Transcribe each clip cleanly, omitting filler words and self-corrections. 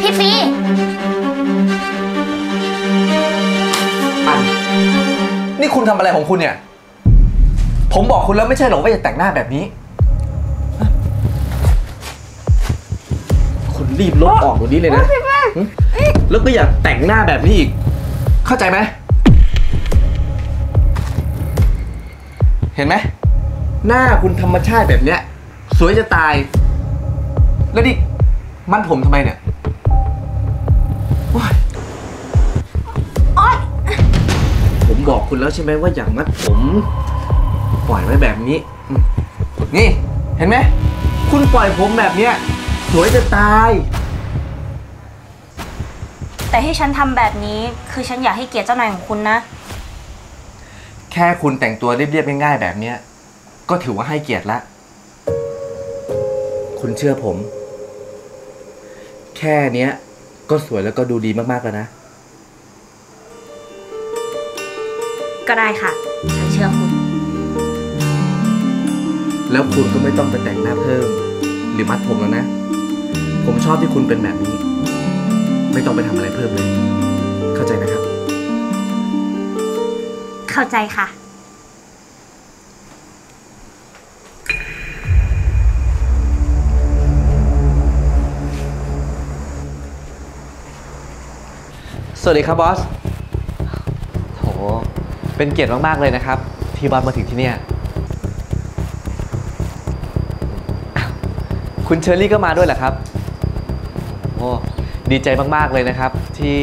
พี่ฟีนี่คุณทำอะไรของคุณเนี่ยผมบอกคุณแล้วไม่ใช่หรอกว่าจะแต่งหน้าแบบนี้คุณรีบลบออกตรงนี้เลยนะแล้วก็อย่าแต่งหน้าแบบนี้อีกเข้าใจไหมเห็นไหมหน้าคุณธรรมชาติแบบเนี้ยสวยจะตายแล้วนี่มันผมทำไมเนี่ยผมบอกคุณแล้วใช่ไหมว่าอย่างมัดผมปล่อยไว้แบบนี้นี่เห็นไหมคุณปล่อยผมแบบเนี้ยสวยจะตายแต่ให้ฉันทำแบบนี้คือฉันอยากให้เกียรติเจ้านายของคุณนะแค่คุณแต่งตัวเรียบๆง่ายๆแบบเนี้ยก็ถือว่าให้เกียรติละคุณเชื่อผมแค่เนี้ยก็สวยแล้วก็ดูดีมากๆแล้วนะก็ได้ค่ะฉันเชื่อคุณแล้วคุณก็ไม่ต้องไปแต่งหน้าเพิ่มหรือมัดผมแล้วนะผมชอบที่คุณเป็นแบบนี้ไม่ต้องไปทำอะไรเพิ่มเลยเข้าใจนะครับเข้าใจค่ะสวัสดีครับบอสโหเป็นเกียรติมากๆเลยนะครับที่บอสมาถึงที่เนี่ยคุณเชอรี่ก็มาด้วยเหรอครับโอ้ดีใจมากๆเลยนะครับที่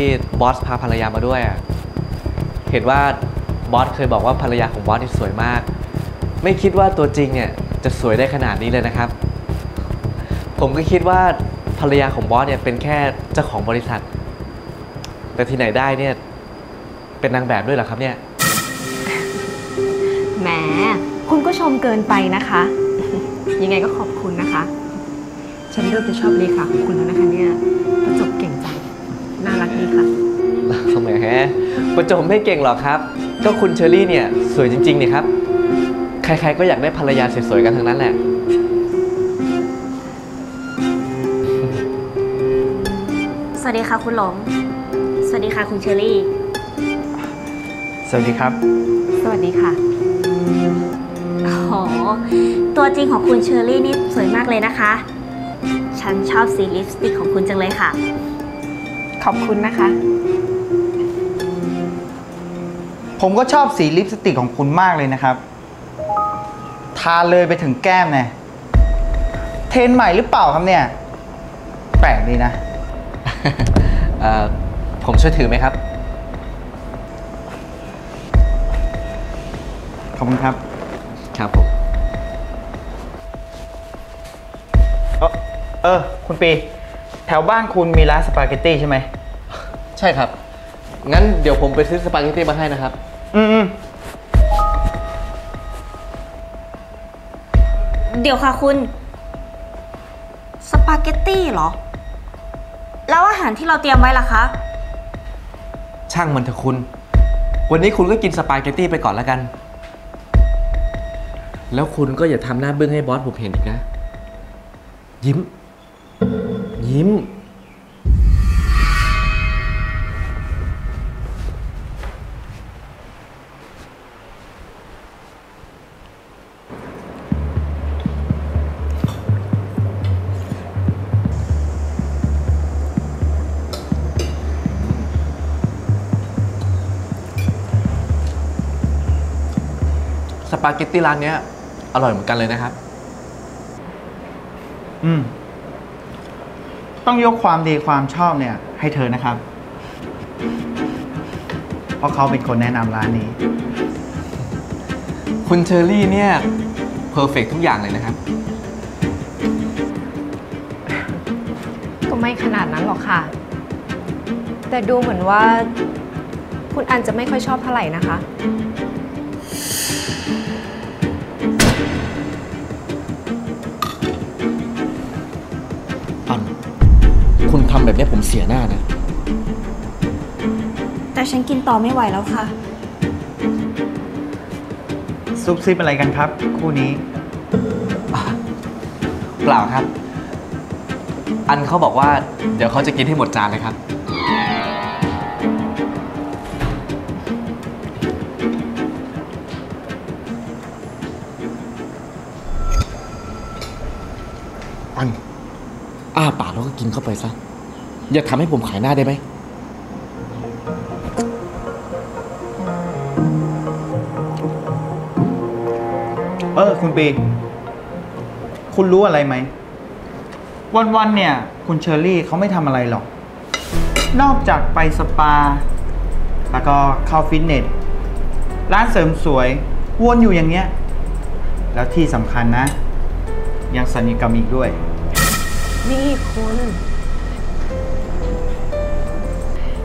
บอสพาภรรยามาด้วยเห็นว่าบอสเคยบอกว่าภรรยาของบอสนี่สวยมากไม่คิดว่าตัวจริงเนี่ยจะสวยได้ขนาดนี้เลยนะครับผมก็คิดว่าภรรยาของบอสเนี่ยเป็นแค่เจ้าของบริษัทแต่ที่ไหนได้เนี่ยเป็นนางแบบด้วยเหรอครับเนี่ยแหมคุณก็ชมเกินไปนะคะยังไงก็ขอบคุณนะคะฉันเริ่มจะชอบเลขาของคุณแล้วนะคะเนี่ยประจบเก่งจังน่ารักดีค่ะทำไมฮะประจบไม่เก่งหรอกครับก็คุณเชอรี่เนี่ยสวยจริงๆนี่ครับใครๆก็อยากได้ภรรยาสวยๆกันทั้งนั้นแหละสวัสดีค่ะคุณหลงสวัสดีค่ะคุณเชอรี่สวัสดีครับสวัสดีค่ะอ๋อตัวจริงของคุณเชอรี่นี่สวยมากเลยนะคะฉันชอบสีลิปสติกของคุณจังเลยค่ะขอบคุณนะคะผมก็ชอบสีลิปสติกของคุณมากเลยนะครับทาเลยไปถึงแก้มเนี่ยเทรนด์ใหม่หรือเปล่าครับเนี่ยแปลกดีนะ ผมช่วยถือไหมครับขอบคุณครับครับผมคุณปีแถวบ้านคุณมีร้านสปาเกตตี้ใช่ไหมใช่ครับงั้นเดี๋ยวผมไปซื้อสปาเกตตี้มาให้นะครับเดี๋ยวค่ะคุณสปาเกตตี้เหรอแล้วอาหารที่เราเตรียมไว้ล่ะคะช่างมันเถอะคุณวันนี้คุณก็กินสปาเกตตี้ไปก่อนแล้วกันแล้วคุณก็อย่าทำหน้าบึ้งให้บอสผมเห็นอีกนะยิ้มยิ้มสปาเกตตี้ร้านเนี้ยอร่อยเหมือนกันเลยนะครับต้องยกความดีความชอบเนี่ยให้เธอนะครับเพราะเขาเป็นคนแนะนำร้านนี้คุณเชอรี่เนี่ยเพอร์เฟกต์ทุกอย่างเลยนะครับก็ไม่ขนาดนั้นหรอกค่ะแต่ดูเหมือนว่าคุณอันจะไม่ค่อยชอบเท่าไหร่นะคะคุณทำแบบนี้ผมเสียหน้านะแต่ฉันกินต่อไม่ไหวแล้วค่ะซุบซิบอะไรกันครับคู่นี้เปล่าครับ อันเขาบอกว่าเดี๋ยวเขาจะกินให้หมดจานเลยครับอันอ้าปากแล้วก็กินเข้าไปซะอย่าทำให้ผมขายหน้าได้ไหมคุณปีคุณรู้อะไรไหมวันๆเนี่ยคุณเชอรี่เขาไม่ทำอะไรหรอกนอกจากไปสปาแล้วก็เข้าฟิตเนสร้านเสริมสวยวนอยู่อย่างเงี้ยแล้วที่สำคัญนะยังสัญญกรรมอีกด้วยนี่คุณ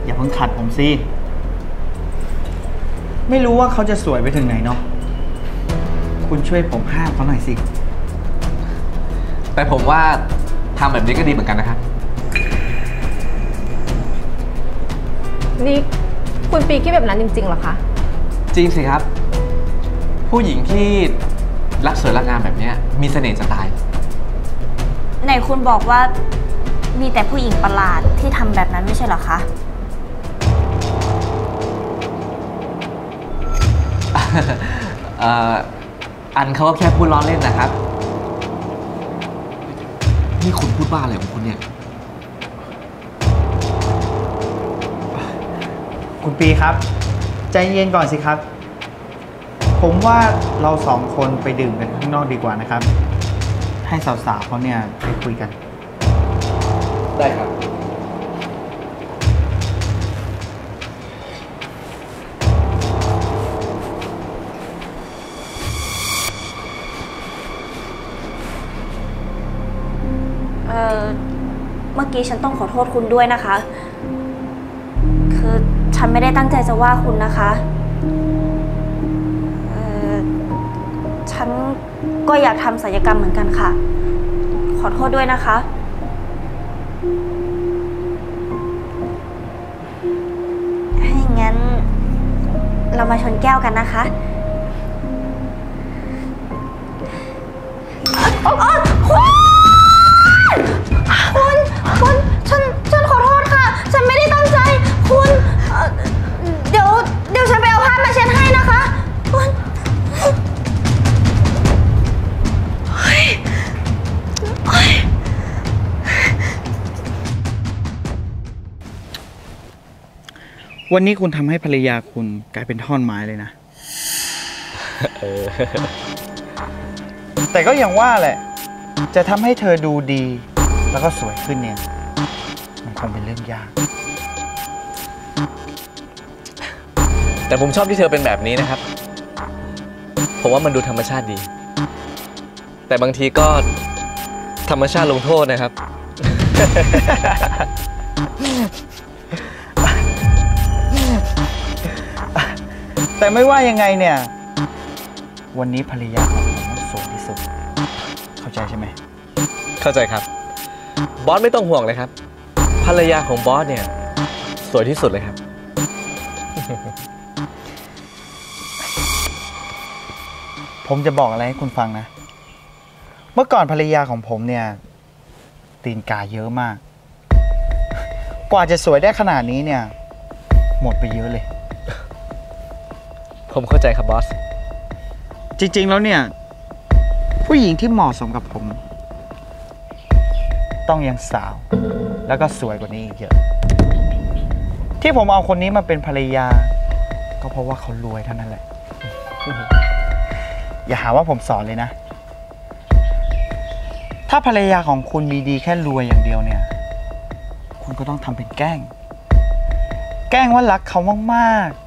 อย่าเพิ่งขัดผมสิไม่รู้ว่าเขาจะสวยไปถึงไหนเนาะคุณช่วยผมห้ามเขาหน่อยสิแต่ผมว่าทำแบบนี้ก็ดีเหมือนกันนะครับนี่คุณปีคิดแบบนั้นจริงๆเหรอคะจริงสิครับผู้หญิงที่รักสวยรักงามแบบนี้มีเสน่ห์จะตายไหนคุณบอกว่ามีแต่ผู้หญิงประหลาดที่ทำแบบนั้นไม่ใช่เหรอคะอันเขาก็แค่พูดล้อเล่นนะครับนี่คุณพูดบ้าอะไรของคุณเนี่ยคุณปีครับใจเย็นก่อนสิครับผมว่าเราสองคนไปดื่มกันข้างนอกดีกว่านะครับให้สาวๆเขาเนี่ยไปคุยกันได้ครับเมื่อกี้ฉันต้องขอโทษคุณด้วยนะคะคือฉันไม่ได้ตั้งใจจะว่าคุณนะคะฉันก็อยากทำศัลยกรรมเหมือนกันค่ะขอโทษด้วยนะคะให้งั้นเรามาชนแก้วกันนะคะคุณฉันขอโทษค่ะฉันไม่ได้ตั้งใจคุณเดี๋ยวฉันไปเอาผ้ามาเช็ดให้นะคะคุณวันนี้คุณทำให้ภรรยาคุณกลายเป็นท่อนไม้เลยนะแต่ก็อย่างว่าแหละจะทำให้เธอดูดีแล้วก็สวยขึ้นเนี่ยมันคงเป็นเรื่องยากแต่ผมชอบที่เธอเป็นแบบนี้นะครับผมว่ามันดูธรรมชาติดีแต่บางทีก็ธรรมชาติลงโทษนะครับแต่ไม่ว่ายังไงเนี่ยวันนี้ภรรยาของผมต้องสวยที่สุดเข้าใจใช่ไหมเข้าใจครับบอสไม่ต้องห่วงเลยครับภรรยาของบอสเนี่ยสวยที่สุดเลยครับผมจะบอกอะไรให้คุณฟังนะเมื่อก่อนภรรยาของผมเนี่ยตีนกาเยอะมากกว่าจะสวยได้ขนาดนี้เนี่ยหมดไปเยอะเลยผมเข้าใจครับบอสจริงๆแล้วเนี่ยผู้หญิงที่เหมาะสมกับผมต้องยังสาวแล้วก็สวยกว่านี้อีกเยอะที่ผมเอาคนนี้มาเป็นภรรยาก็เพราะว่าเขารวยเท่านั้นแหละอย่าหาว่าผมสอนเลยนะถ้าภรรยาของคุณมีดีแค่รวยอย่างเดียวเนี่ยคุณก็ต้องทำเป็นแกล้งว่ารักเขามากๆ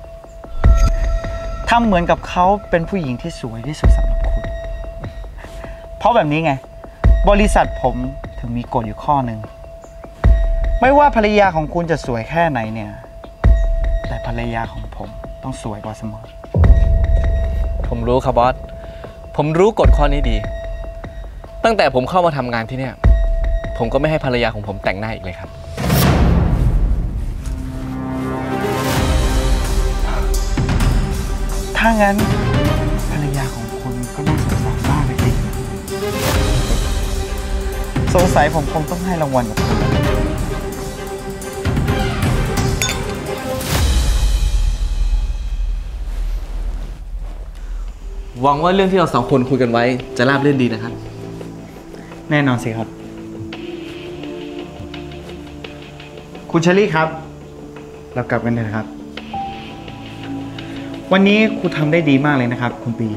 ทำเหมือนกับเขาเป็นผู้หญิงที่สวยที่สุดสำหรับคุณเพราะแบบนี้ไงบริษัทผมมีกฎอยู่ข้อหนึ่งไม่ว่าภรรยาของคุณจะสวยแค่ไหนเนี่ยแต่ภรรยาของผมต้องสวยกว่าเสมอผมรู้ครับบอสผมรู้กฎข้อนี้ดีตั้งแต่ผมเข้ามาทำงานที่เนี่ยผมก็ไม่ให้ภรรยาของผมแต่งหน้าอีกเลยครับถ้างั้นภรรยาของคุณก็น่าสงสารมากเลยสิ สงสัยผมคงต้องให้รางวัลกับคุณหวังว่าเรื่องที่เราสองคนคุยกันไว้จะราบรื่นดีนะครับแน่นอนสิครับคุณเชอรี่ครับเรากลับกันเลยนะครับวันนี้ครูทำได้ดีมากเลยนะครับคุณปี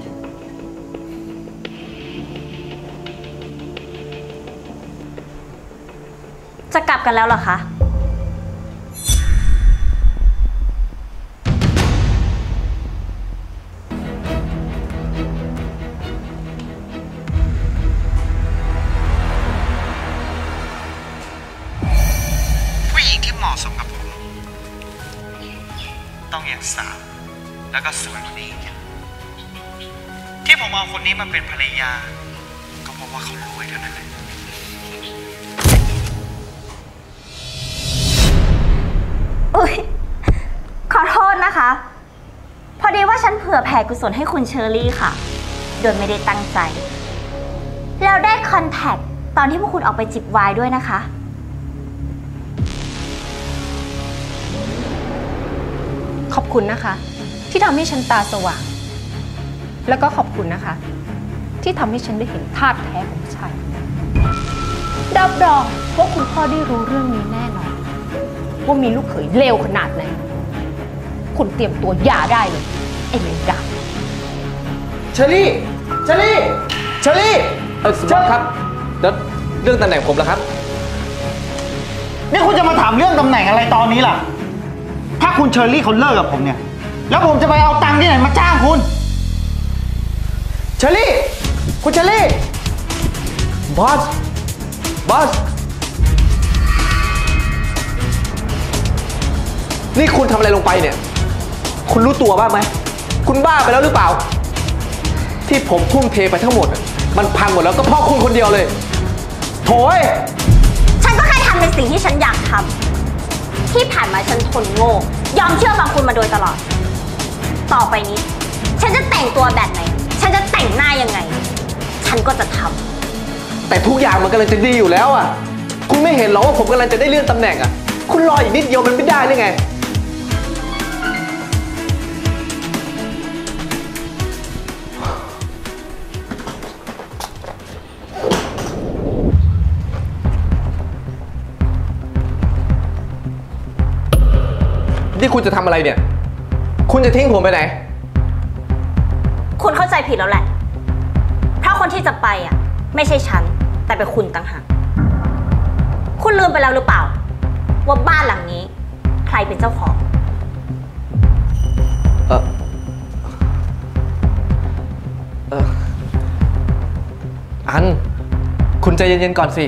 จะกลับกันแล้วเหรอคะผู้หญิงที่เหมาะสมกับผมต้องอย่างสาวแล้วก็สวยคนนี้ที่ผมเอาคนนี้มาเป็นภรรยาก็เพราะว่าเขารวยเท่านั้นแหละอุ๊ยขอโทษนะคะพอดีว่าฉันเผื่อแผ่กุศลให้คุณเชอรี่ค่ะโดยไม่ได้ตั้งใจแล้วได้คอนแทคตอนที่พวกคุณออกไปจิบไวน์ด้วยนะคะขอบคุณนะคะที่ทำให้ฉันตาสว่างแล้วก็ขอบคุณนะคะที่ทำให้ฉันได้เห็นธาตุแท้ของฉันรับรองว่าคุณพ่อได้รู้เรื่องนี้แน่นอนว่ามีลูกเขยเลวขนาดไหนคุณเตรียมตัวหย่าได้เลยไอ้เลวดาเชอรี่สมบัติครับแล้วเรื่องตำแหน่งผมล่ะครับนี่คุณจะมาถามเรื่องตำแหน่งอะไรตอนนี้ล่ะถ้าคุณเชอรี่เขาเลิกกับผมเนี่ยแล้วผมจะไปเอาตังค์ที่ไหนมาจ้างคุณเชอรี่คุณเชอรี่บอสนี่คุณทำอะไรลงไปเนี่ยคุณรู้ตัวบ้างไหมคุณบ้าไปแล้วหรือเปล่าที่ผมทุ่มเทไปทั้งหมดมันพังหมดแล้วก็เพราะคุณคนเดียวเลยโถยฉันก็แค่ทำในสิ่งที่ฉันอยากทำที่ผ่านมาฉันทนโง่ยอมเชื่อฟังคุณมาโดยตลอดต่อไปนี้ฉันจะแต่งตัวแบบไหนฉันจะแต่งหน้ายังไงฉันก็จะทำแต่ทุกอย่างมันกำลังจะดีอยู่แล้วอ่ะคุณไม่เห็นหรอว่าผมกำลังจะได้เลื่อนตำแหน่งอ่ะคุณรออีกนิดเดียวมันไม่ได้หรือไงนี่คุณจะทำอะไรเนี่ยคุณจะทิ้งผมไปไหนคุณเข้าใจผิดแล้วแหละเพราะคนที่จะไปอ่ะไม่ใช่ฉันแต่เป็นคุณต่างหากคุณลืมไปแล้วหรือเปล่าว่าบ้านหลังนี้ใครเป็นเจ้าของอันคุณใจเย็นๆก่อนสิ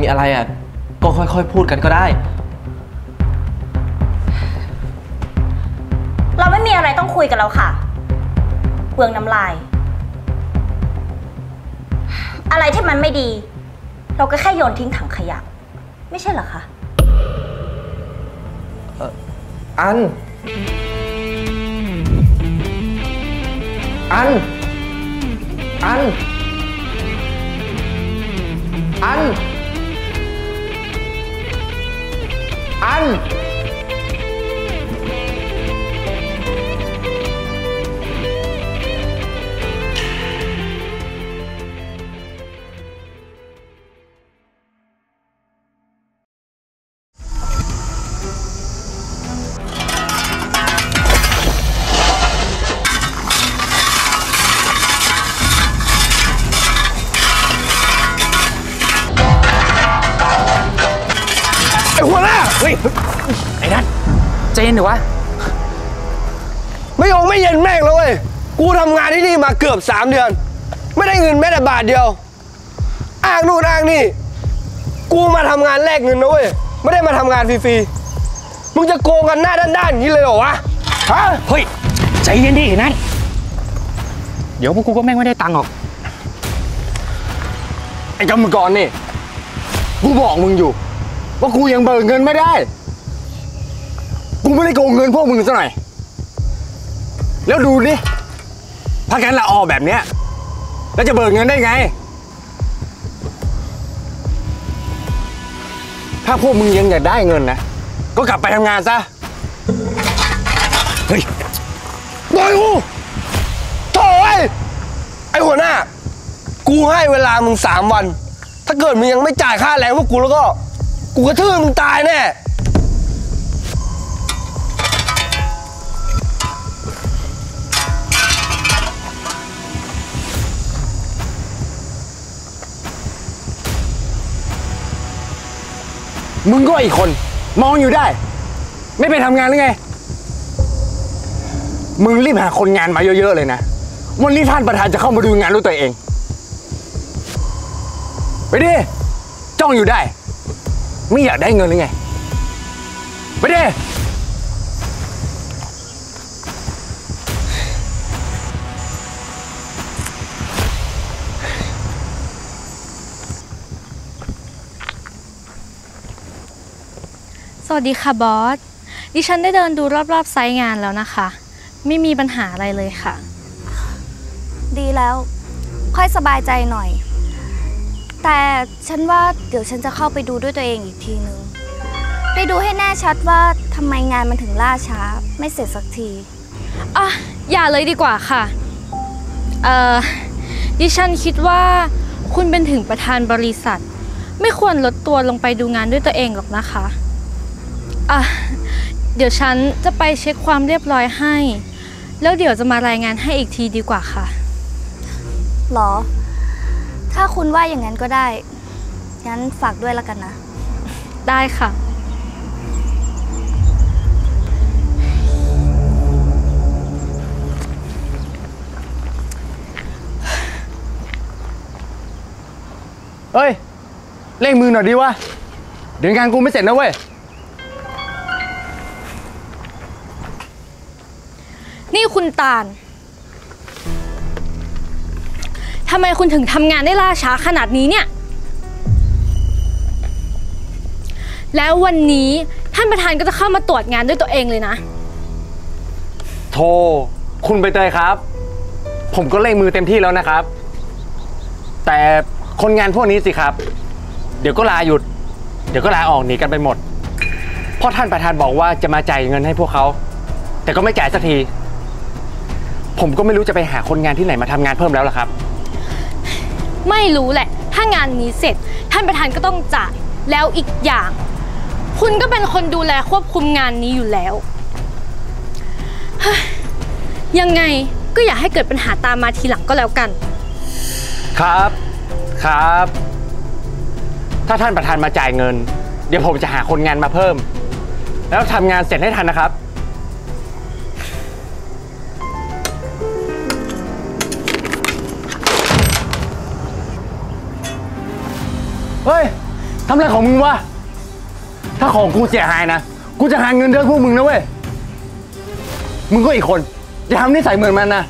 มีอะไรอ่ะก็ค่อยๆพูดกันก็ได้เราไม่มีอะไรต้องคุยกันแล้วค่ะเปลืองน้ำลายอะไรที่มันไม่ดีเราก็แค่โยนทิ้งถังขยะไม่ใช่เหรอคะอันใจเย็นหรือวะไม่เย็นแม่งแล้วเว้ยกูทำงานที่นี่มาเกือบ3เดือนไม่ได้เงินแม้แต่บาทเดียวอ้างนู่นอ้างนี่กูมาทำงานแลกเงินนะเว้ยไม่ได้มาทำงานฟรีๆมึงจะโกงกันหน้าด้านๆอย่างนี้เลยเหรอวะฮะเฮ้ยใจเย็นดินั่นเดี๋ยวพวกกูก็แม่งไม่ได้ตังค์หรอกไอ้กรรมกรนี่กูบอกมึงอยู่ว่ากูยังเบิกเงินไม่ได้กูไม่ได้โกงเงินพวกมึงซะหน่อยแล้วดูดิถ้ากันละออกแบบเนี้ยแล้วจะเบิกเงินได้ไง ถ้าพวกมึงยังอยากได้เงินนะก็กลับไปทำงานซะเฮ้ยบอยกูโถ่ไอ้หัวหน้ากูให้เวลามึง3 วันถ้าเกิดมึงยังไม่จ่ายค่าแรงพวกกูแล้วก็กูกระทืบมึงตายแน่มึงก็อีกคนมองอยู่ได้ไม่ไปทำงานหรือไงมึงรีบหาคนงานมาเยอะๆเลยนะวันนี้ท่านประธานจะเข้ามาดูงานด้วยตัวเองไปดิจ้องอยู่ได้ไม่อยากได้เงินหรือไงไปดิสวัสดีค่ะบอสดิฉันได้เดินดูรอบๆไซต์งานแล้วนะคะไม่มีปัญหาอะไรเลยค่ะดีแล้วค่อยสบายใจหน่อยแต่ฉันว่าเดี๋ยวฉันจะเข้าไปดูด้วยตัวเองอีกทีนึงไปดูให้แน่ชัดว่าทำไมงานมันถึงล่าช้าไม่เสร็จสักทีอ๋ออย่าเลยดีกว่าค่ะดิฉันคิดว่าคุณเป็นถึงประธานบริษัทไม่ควรลดตัวลงไปดูงานด้วยตัวเองหรอกนะคะเดี๋ยวฉันจะไปเช็คความเรียบร้อยให้แล้วเดี๋ยวจะมารายงานให้อีกทีดีกว่าค่ะหรอถ้าคุณว่าอย่างนั้นก็ได้งั้นฝากด้วยละกันนะได้ค่ะเฮ้ยเร่งมือหน่อยดิวะเดี๋ยวงานกูไม่เสร็จนะเว้ยนี่คุณตาลทำไมคุณถึงทำงานได้ล่าช้าขนาดนี้เนี่ยแล้ววันนี้ท่านประธานก็จะเข้ามาตรวจงานด้วยตัวเองเลยนะโธ่คุณใบเตยครับผมก็เร่งมือเต็มที่แล้วนะครับแต่คนงานพวกนี้สิครับเดี๋ยวก็ลาหยุดเดี๋ยวก็ลาออกหนีกันไปหมดเพราะท่านประธานบอกว่าจะมาจ่ายเงินให้พวกเขาแต่ก็ไม่จ่ายสักทีผมก็ไม่รู้จะไปหาคนงานที่ไหนมาทำงานเพิ่มแล้วล่ะครับไม่รู้แหละถ้างานนี้เสร็จท่านประธานก็ต้องจ่ายแล้วอีกอย่างคุณก็เป็นคนดูแลควบคุมงานนี้อยู่แล้วยังไงก็อย่าให้เกิดปัญหาตามมาทีหลังก็แล้วกันครับครับถ้าท่านประธานมาจ่ายเงินเดี๋ยวผมจะหาคนงานมาเพิ่มแล้วทำงานเสร็จให้ทันนะครับเฮ้ยทำอะไรของมึงวะถ้าของกูเสียหายนะกูจะหาเงินเดือนพวกมึงนะเว้ยมึงก็อีกคนอย่าทำนิสัยเหมือนมันนะ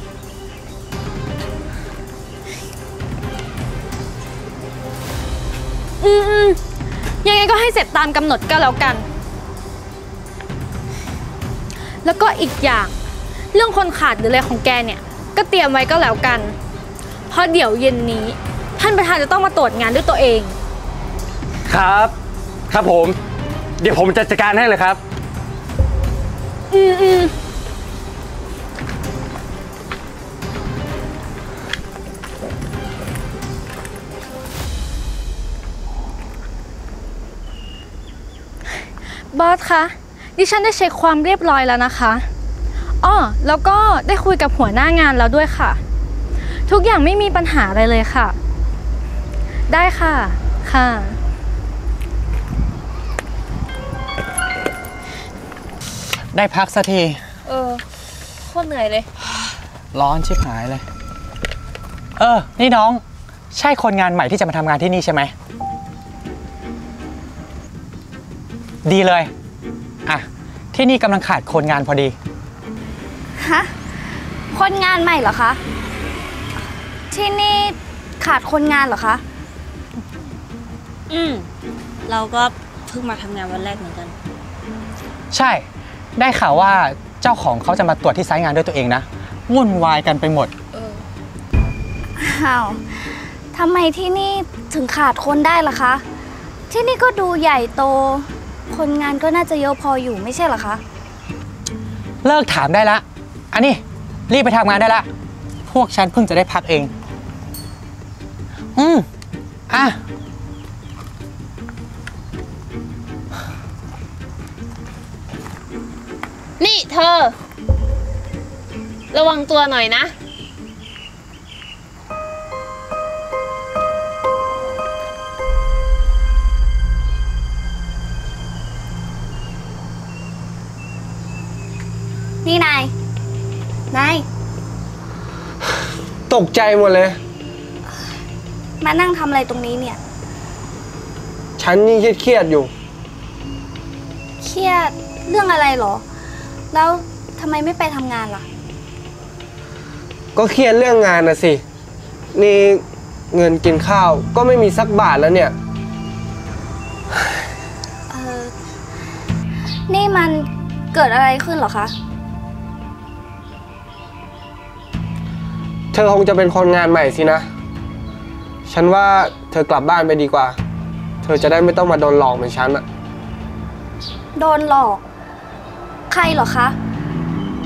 ยังไงก็ให้เสร็จตามกำหนดก็แล้วกันแล้วก็อีกอย่างเรื่องคนขาดหรืออะไรของแกเนี่ยก็เตรียมไว้ก็แล้วกันเพราะเดี๋ยวเย็นนี้ท่านประธานจะต้องมาตรวจงานด้วยตัวเองครับครับผมเดี๋ยวผมจัดการให้เลยครับบอสคะดิฉันได้เช็คความเรียบร้อยแล้วนะคะอ๋อแล้วก็ได้คุยกับหัวหน้างานแล้วด้วยค่ะทุกอย่างไม่มีปัญหาอะไรเลยค่ะได้ค่ะค่ะได้พักสักทีโคตรเหนื่อยเลยร้อนชิบหายเลยนี่น้องใช่คนงานใหม่ที่จะมาทำงานที่นี่ใช่ไหมดีเลยอ่ะที่นี่กำลังขาดคนงานพอดีฮะคนงานใหม่เหรอคะที่นี่ขาดคนงานเหรอคะเราก็เพิ่งมาทำงานวันแรกเหมือนกันใช่ได้ข่าวว่าเจ้าของเขาจะมาตรวจที่ไซต์งานด้วยตัวเองนะวุ่นวายกันไปหมดอ้าวทำไมที่นี่ถึงขาดคนได้ล่ะคะ ที่นี่ก็ดูใหญ่โตคนงานก็น่าจะเยอะพออยู่ไม่ใช่เหรอคะเลิกถามได้ละอันนี้รีบไปทำงานได้ละพวกฉันเพิ่งจะได้พักเองอ่ะนี่เธอระวังตัวหน่อยนะนี่นายตกใจหมดเลยมานั่งทำอะไรตรงนี้เนี่ยฉันนี่เครียดอยู่เครียดเรื่องอะไรหรอแล้วทำไมไม่ไปทำงานล่ะก็เครียดเรื่องงานนะสินี่เงินกินข้าวก็ไม่มีสักบาทแล้วเนี่ยนี่มันเกิดอะไรขึ้นหรอคะเธอคงจะเป็นคนงานใหม่สินะฉันว่าเธอกลับบ้านไปดีกว่าเธอจะได้ไม่ต้องมาโดนหลอกเหมือนฉันอะโดนหลอกใครเหรอคะ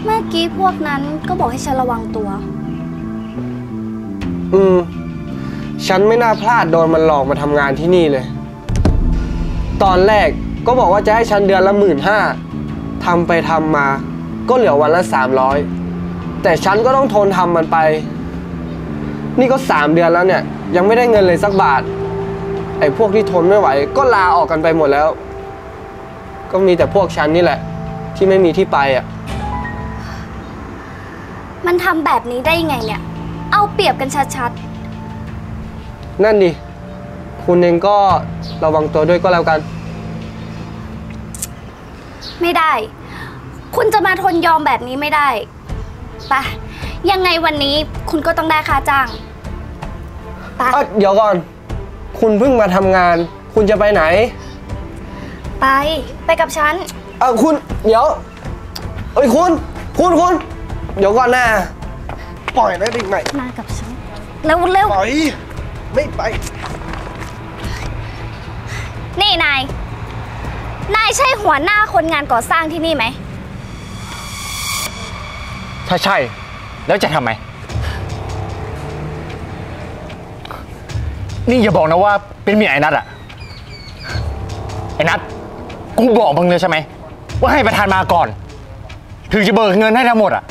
เมื่อกี้พวกนั้นก็บอกให้ฉันระวังตัวฉันไม่น่าพลาดโดนมันหลอกมาทำงานที่นี่เลยตอนแรกก็บอกว่าจะให้ฉันเดือนละ15,000ทำไปทำมาก็เหลือวันละ300แต่ฉันก็ต้องทนทำมันไปนี่ก็3 เดือนแล้วเนี่ยยังไม่ได้เงินเลยสักบาทไอ้พวกที่ทนไม่ไหวก็ลาออกกันไปหมดแล้วก็มีแต่พวกฉันนี่แหละที่ไม่มีที่ไปอ่ะมันทำแบบนี้ได้ยังไงเนี่ยเอาเปรียบกันชัดๆนั่นดิคุณเองก็ระวังตัวด้วยก็แล้วกันไม่ได้คุณจะมาทนยอมแบบนี้ไม่ได้ไปยังไงวันนี้คุณก็ต้องได้ค่าจ้างไปเดี๋ยวก่อนคุณเพิ่งมาทำงานคุณจะไปไหนไปกับฉันคุณเดี๋ยวเอ้ยคุณเดี๋ยวก่อนนะปล่อยได้ดิไหมมากับฉันแล้วเร็วปล่อยไม่ไปนี่นายใช่หัวหน้าคนงานก่อสร้างที่นี่ไหมถ้าใช่แล้วจะทำไมนี่อย่าบอกนะว่าเป็นเมียไอ้นัทอะไอ้นัทกูบอกมึงเลยใช่ไหมว่าให้ประธานมาก่อนถึงจะเบิกเงินให้ทั้งหมดอะ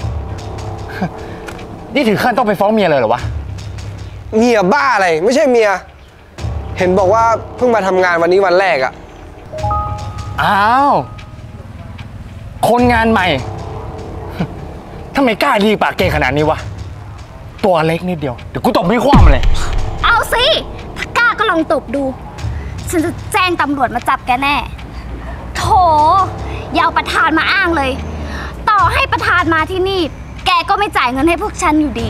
นี่ถึงขั้นต้องไปฟ้องเมียเลยเหรอวะเมียบ้าอะไรไม่ใช่เมียเห็นบอกว่าเพิ่งมาทำงานวันนี้วันแรกอะอ้าวคนงานใหม่ทำไมกล้าดีปากเก่งขนาดนี้วะตัวเล็กนิดเดียวเดี๋ยวกูตบไม่คว่ำเลยเอาสิถ้ากล้าก็ลองตบดูฉันจะแจ้งตำรวจมาจับแกแน่โถอย่าเอาประธานมาอ้างเลยต่อให้ประธานมาที่นี่แกก็ไม่จ่ายเงินให้พวกฉันอยู่ดี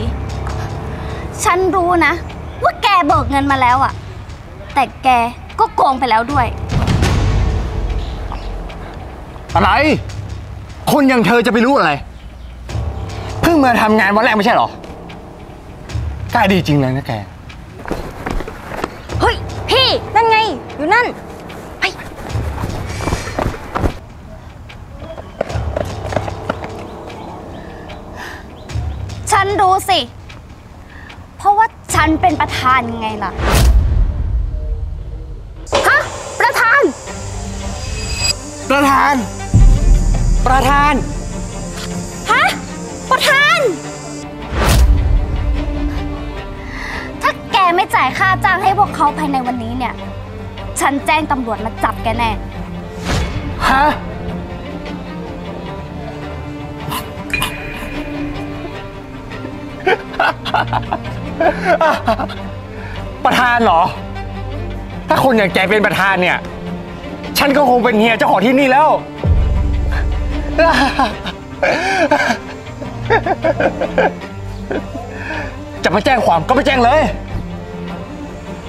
ฉันรู้นะว่าแกเบิกเงินมาแล้วอะแต่แกก็โกงไปแล้วด้วยอะไรคนอย่างเธอจะไปรู้อะไรเพิ่งมาทำงานวันแรกไม่ใช่หรอกล้าดีจริงเลยนะแกเฮ้ยพี่นั่นไงอยู่นั่นไปฉันรู้สิเพราะว่าฉันเป็นประธานไงล่ะฮะประธานฮะประธานถ้าแกไม่จ่ายค่าจ้างให้พวกเขาภายในวันนี้เนี่ยฉันแจ้งตำรวจมาจับแกแน่ฮะประธานเหรอถ้าคนอย่างแกเป็นประธานเนี่ยฉันก็คงเป็นเฮียเจ้าของที่นี่แล้วจะมาแจ้งความก็ไปแจ้งเลย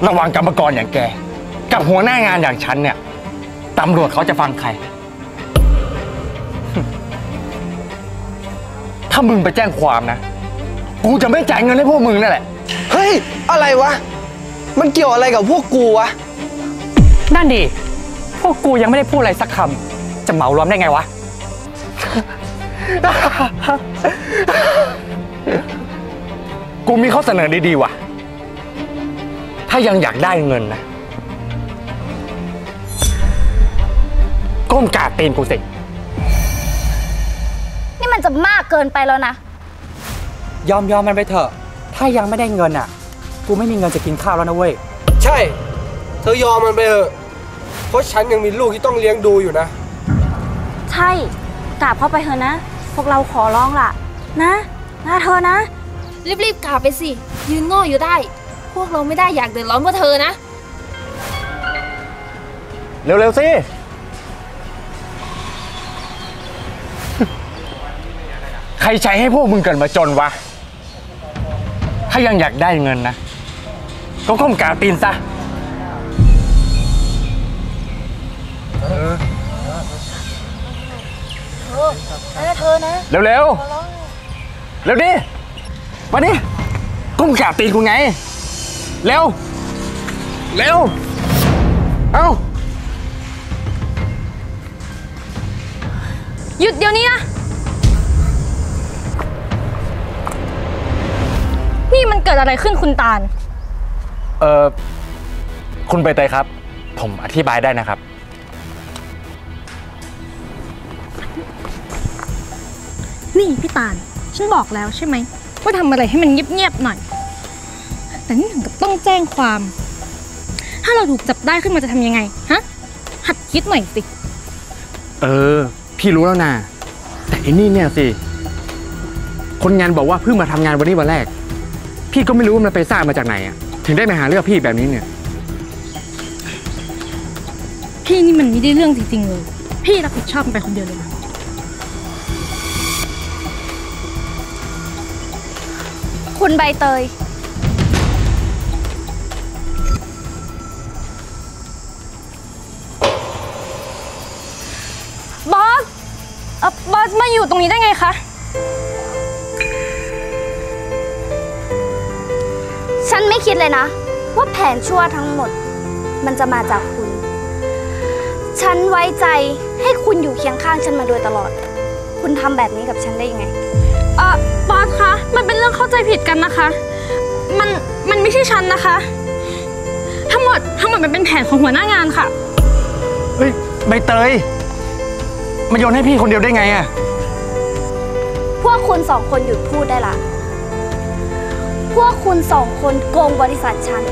ระวังกรรมกรอย่างแกกับหัวหน้างานอย่างฉันเนี่ยตำรวจเขาจะฟังใครถ้ามึงไปแจ้งความนะกูจะไม่จ่ายเงินให้พวกมึงนั่นแหละเฮ้ยอะไรวะมันเกี่ยวอะไรกับพวกกูวะ นั่นดิพวกกูยังไม่ได้พูดอะไรสักคำจะเหมารวมได้ไงวะกูมีข้อเสนอดีๆว่ะถ้ายังอยากได้เงินนะก้มกราบตีนกูสินี่มันจะมากเกินไปแล้วนะยอมมันไปเถอะถ้ายังไม่ได้เงินอ่ะกูไม่มีเงินจะกินข้าวแล้วนะเว้ยใช่เธอยอมมันไปเถอะเพราะฉันยังมีลูกที่ต้องเลี้ยงดูอยู่นะใช่กราบเข้าไปเถอะนะพวกเราขอร้องล่ะนะนะเธอนะรีบกราบไปสิยืนโง่อยู่ได้พวกเราไม่ได้อยากเดือดร้อนเมื่อเธอนะเร็วๆสิใครใช้ให้พวกมึงเกิดมาจนวะถ้ายังอยากได้เงินนะก็ก้มกราบตีนซะเธอนะเร็วเร็วดิมาดิก้มกราบตีนกูไงเร็วเอ้าหยุดเดี๋ยวนี้นะนี่มันเกิดอะไรขึ้นคุณตาลคุณใบเตยครับผมอธิบายได้นะครับนี่พี่ตาลฉันบอกแล้วใช่ไหมว่าทำอะไรให้มันเงียบๆหน่อยแต่นี่ถึงกับต้องแจ้งความถ้าเราถูกจับได้ขึ้นมาจะทำยังไงฮะหัดคิดหน่อยสิพี่รู้แล้วนะแต่ไอ้นี่เนี่ยสิคนงานบอกว่าเพิ่งมาทำงานวันนี้วันแรกพี่ก็ไม่รู้ว่ามันไปสร้างมาจากไหนอ่ะถึงได้มาหาเรื่องพี่แบบนี้เนี่ยพี่นี่มันไม่ได้เรื่องจริงๆเลยพี่รับผิดชอบไปคนเดียวเลยคุณใบเตยบอสมาอยู่ตรงนี้ได้ไงคะฉันไม่คิดเลยนะว่าแผนชั่วทั้งหมดมันจะมาจากคุณฉันไว้ใจให้คุณอยู่เคียงข้างฉันมาโดยตลอดคุณทำแบบนี้กับฉันได้ยังไงบอสคะมันเป็นเรื่องเข้าใจผิดกันนะคะมันไม่ใช่ฉันนะคะทั้งหมดมันเป็นแผนของหัวหน้างานค่ะเฮ้ยใบเตยมาโยนให้พี่คนเดียวได้ไงอะพวกคุณสองคนหยุดพูดได้ละพวกคุณสองคนโกงบริษัทฉัน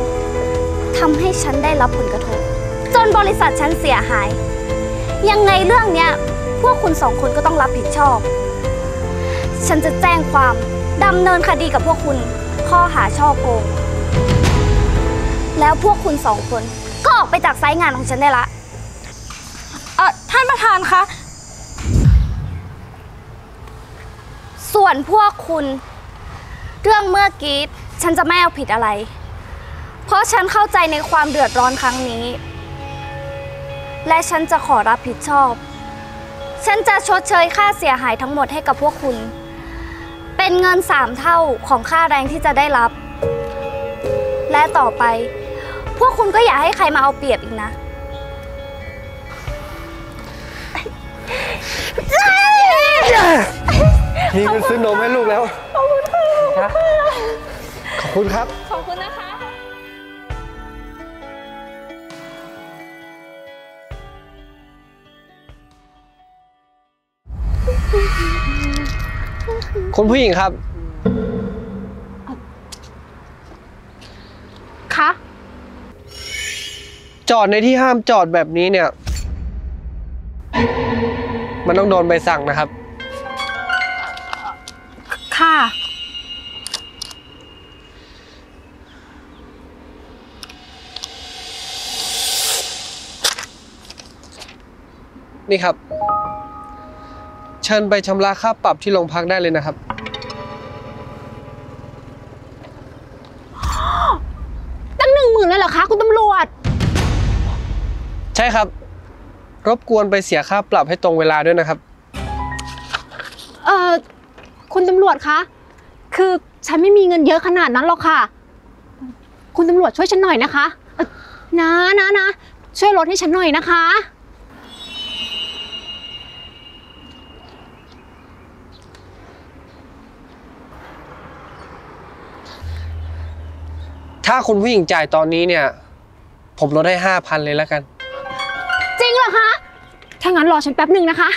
ทำให้ฉันได้รับผลกระทบจนบริษัทฉันเสียหายยังไงเรื่องเนี้ยพวกคุณสองคนก็ต้องรับผิดชอบฉันจะแจ้งความดำเนินคดีกับพวกคุณข้อหาช่อโกงแล้วพวกคุณสองคนก็ออกไปจากไซต์งานของฉันได้ละท่านประธานคะส่วนพวกคุณเรื่องเมื่อกี้ฉันจะไม่เอาผิดอะไรเพราะฉันเข้าใจในความเดือดร้อนครั้งนี้และฉันจะขอรับผิดชอบฉันจะชดเชยค่าเสียหายทั้งหมดให้กับพวกคุณเป็นเงิน3 เท่าของค่าแรงที่จะได้รับและต่อไปพวกคุณก็อย่าให้ใครมาเอาเปรียบอีกนะนี่มันซื้อนมให้ลูกแล้วขอบคุณครับขอบคุณนะคะคุณผู้หญิงครับคะจอดในที่ห้ามจอดแบบนี้เนี่ยมันต้องโดนใบสั่งนะครับค่ะนี่ครับเชิญไปชำระค่าปรับที่โรงพักได้เลยนะครับตั้ง 10,000 เลยเหรอคะคุณตำรวจใช่ครับรบกวนไปเสียค่าปรับให้ตรงเวลาด้วยนะครับคุณตำรวจคะคือฉันไม่มีเงินเยอะขนาดนั้นหรอกค่ะคุณตำรวจช่วยฉันหน่อยนะคะนะ ช่วยลดให้ฉันหน่อยนะคะถ้าคุณผู้หญิงจ่ายตอนนี้เนี่ยผมลดให้ 5,000 เลยแล้วกันจริงเหรอคะถ้างั้นรอฉันแป๊บหนึ่งนะคะ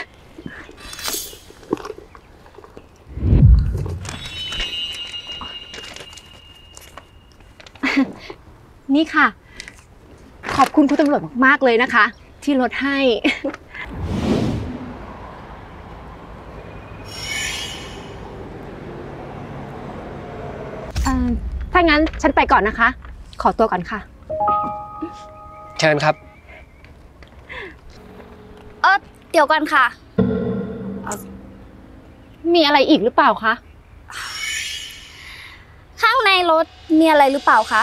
นี่ค่ะขอบคุณคุณตำรวจมากๆเลยนะคะที่ลดให้ถ้างั้นฉันไปก่อนนะคะขอตัวก่อนค่ะเชิญครับเดี๋ยวก่อนค่ะมีอะไรอีกหรือเปล่าคะข้างในรถมีอะไรหรือเปล่าคะ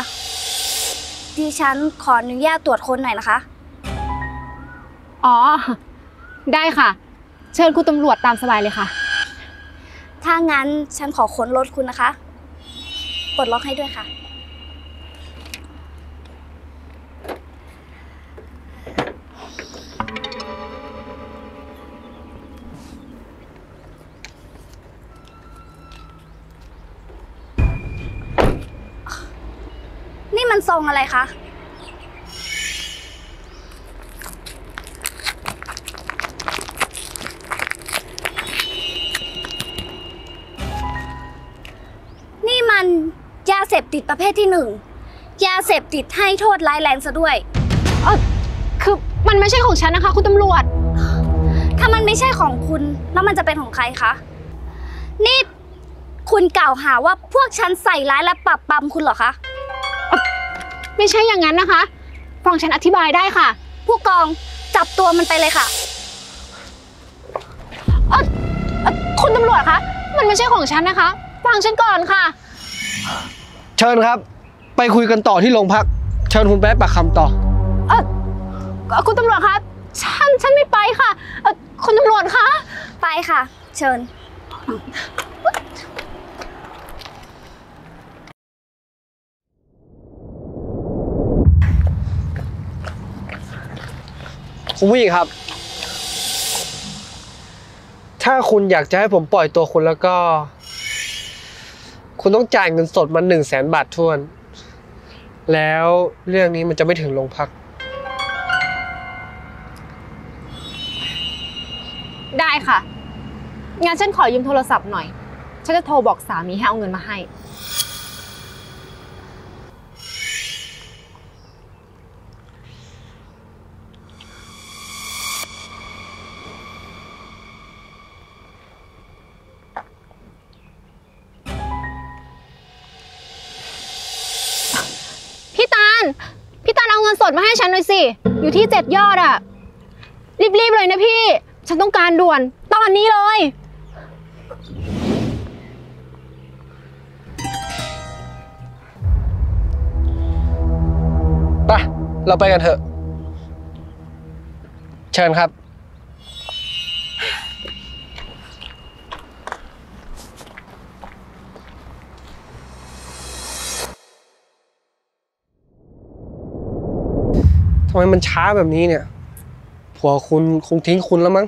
ดิฉันขออนุญาตตรวจค้นหน่อยนะคะอ๋อได้ค่ะเชิญคุณตำรวจตามสบายเลยค่ะถ้างั้นฉันขอค้นรถคุณนะคะปลดล็อกให้ด้วยค่ะนี่มันซองอะไรคะนี่มันยาเสพติดประเภทที่1ยาเสพติดให้โทษร้ายแรงซะด้วยคือมันไม่ใช่ของฉันนะคะคุณตำรวจถ้ามันไม่ใช่ของคุณแล้วมันจะเป็นของใครคะนี่คุณกล่าวหาว่าพวกฉันใส่ร้ายและปรับปรามคุณเหรอคะไม่ใช่อย่างนั้นนะคะฟังฉันอธิบายได้ค่ะผู้กองจับตัวมันไปเลยค่ะคุณตำรวจคะมันไม่ใช่ของฉันนะคะฟังฉันก่อนค่ะเชิญครับไปคุยกันต่อที่โรงพักเชิญคุณแป๊บปากคำต่อคุณตำรวจคะฉันไม่ไปค่ะคุณตำรวจคะไปค่ะเชิญคุณผู้หญิงครับถ้าคุณอยากจะให้ผมปล่อยตัวคุณแล้วก็คุณต้องจ่ายเงินสดมา100,000 บาททวนแล้วเรื่องนี้มันจะไม่ถึงโรงพักได้ค่ะงั้นฉันขอยืมโทรศัพท์หน่อยฉันจะโทรบอกสามีให้เอาเงินมาให้พี่ตาเอาเงินสดมาให้ฉันหน่อยสิอยู่ที่7 ยอดอะรีบๆเลยนะพี่ฉันต้องการด่วนตอนนี้เลยไปเราไปกันเถอะเชิญครับทำไมมันช้าแบบนี้เนี่ยผัวคุณคงทิ้งคุณแล้วมั้ง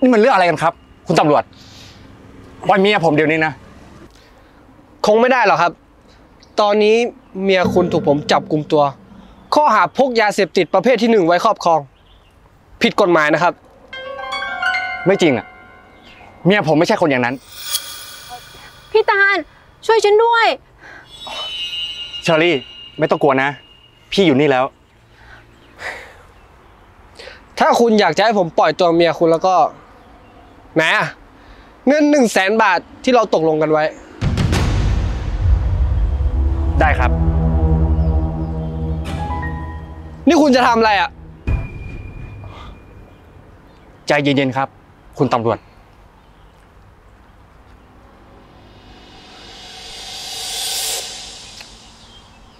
นี่มันเรื่องอะไรกันครับคุณตำรวจปล่อยเมียผมเดี๋ยวนี้นะคงไม่ได้หรอกครับตอนนี้เมียคุณถูกผมจับกุมตัวข้อหาพกยาเสพติดประเภทที่1ไว้ครอบครองผิดกฎหมายนะครับไม่จริงอ่ะเมียผมไม่ใช่คนอย่างนั้นพี่ตาลช่วยฉันด้วยเชอรี่ไม่ต้องกลัวนะพี่อยู่นี่แล้วถ้าคุณอยากจะให้ผมปล่อยตัวเมียคุณแล้วก็นะเงิน100,000 บาทที่เราตกลงกันไว้ได้ครับนี่คุณจะทำอะไรอ่ะใจเย็นๆครับคุณตำรวจ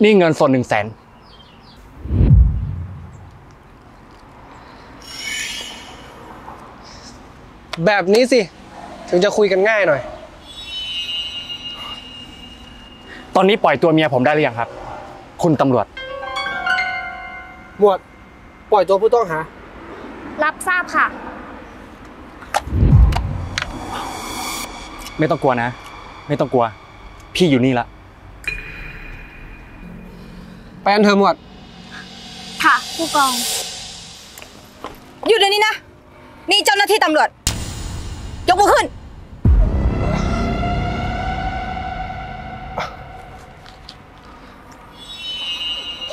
นี่เงินสด100,000แบบนี้สิถึงจะคุยกันง่ายหน่อย ตอนนี้ปล่อยตัวเมียผมได้หรือยังครับคุณตำรวจหมวดปล่อยตัวผู้ต้องหารับทราบค่ะไม่ต้องกลัวนะไม่ต้องกลัวพี่อยู่นี่ละไปอันเธอหมวดค่ะผู้กองหยุดเดี๋ยวนี้นะนี่เจ้าหน้าที่ตำรวจยกมือขึ้น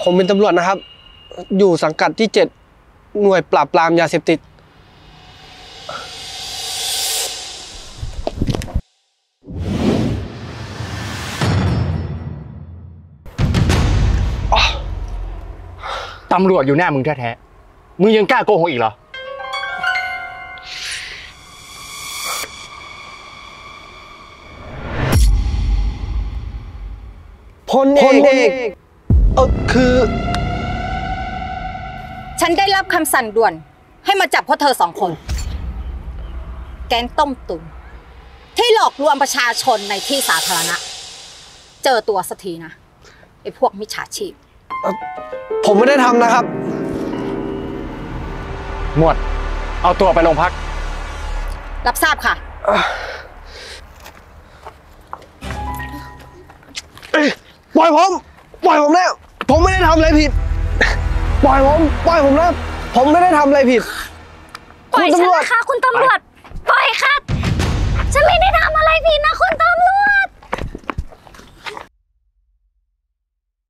ผมเป็นตำรวจนะครับอยู่สังกัดที่7หน่วยปราบปรามยาเสพติดตำรวจอยู่หน้ามึงแท้ๆมึงยังกล้าโกหกอีกเหรอพลเอกคือฉันได้รับคำสั่งด่วนให้มาจับพวกเธอสองคนแก๊งต้มตุ๋นที่หลอกลวงประชาชนในที่สาธารณะเจอตัวสักทีนะไอ้พวกมิจฉาชีพผมไม่ได้ทำนะครับหมวดเอาตัวไปโรงพักรับทราบค่ะปล่อยผมแล้วผมไม่ได้ทำอะไรผิดปล่อยผมนะผมไม่ได้ทำอะไรผิดปล่อยฉันนะคะคุณตำรวจปล่อยค่ะฉันไม่ได้ทำอะไรผิดนะคุณตำรวจ